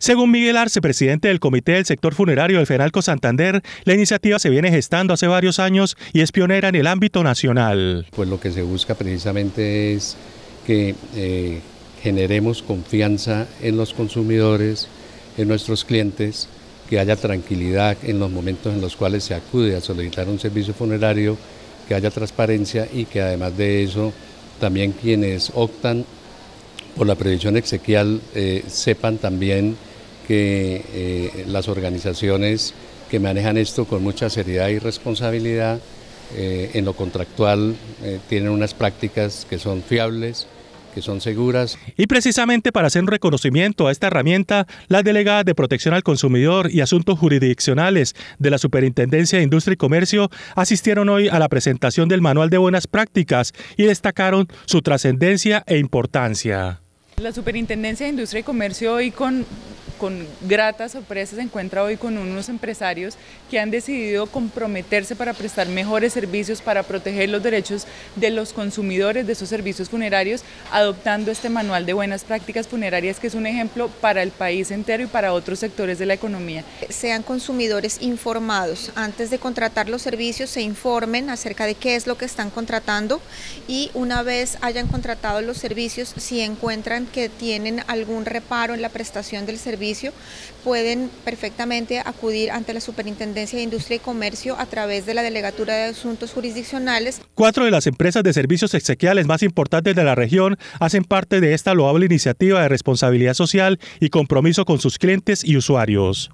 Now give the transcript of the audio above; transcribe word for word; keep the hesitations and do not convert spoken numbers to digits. Según Miguel Arce, presidente del Comité del Sector Funerario del Fenalco Santander, la iniciativa se viene gestando hace varios años y es pionera en el ámbito nacional. Pues lo que se busca precisamente es que eh, generemos confianza en los consumidores, en nuestros clientes, que haya tranquilidad en los momentos en los cuales se acude a solicitar un servicio funerario, que haya transparencia y que además de eso también quienes optan por la previsión exequial eh, sepan también que eh, las organizaciones que manejan esto con mucha seriedad y responsabilidad eh, en lo contractual eh, tienen unas prácticas que son fiables, que son seguras. Y precisamente para hacer un reconocimiento a esta herramienta, las delegadas de Protección al Consumidor y Asuntos Jurisdiccionales de la Superintendencia de Industria y Comercio asistieron hoy a la presentación del Manual de Buenas Prácticas y destacaron su trascendencia e importancia. La Superintendencia de Industria y Comercio hoy con... con gratas sorpresas se encuentra hoy con unos empresarios que han decidido comprometerse para prestar mejores servicios, para proteger los derechos de los consumidores de esos servicios funerarios, adoptando este manual de buenas prácticas funerarias que es un ejemplo para el país entero y para otros sectores de la economía. Sean consumidores informados, antes de contratar los servicios se informen acerca de qué es lo que están contratando y una vez hayan contratado los servicios, si encuentran que tienen algún reparo en la prestación del servicio, pueden perfectamente acudir ante la Superintendencia de Industria y Comercio a través de la Delegatura de Asuntos Jurisdiccionales. Cuatro de las empresas de servicios exequiales más importantes de la región hacen parte de esta loable iniciativa de responsabilidad social y compromiso con sus clientes y usuarios.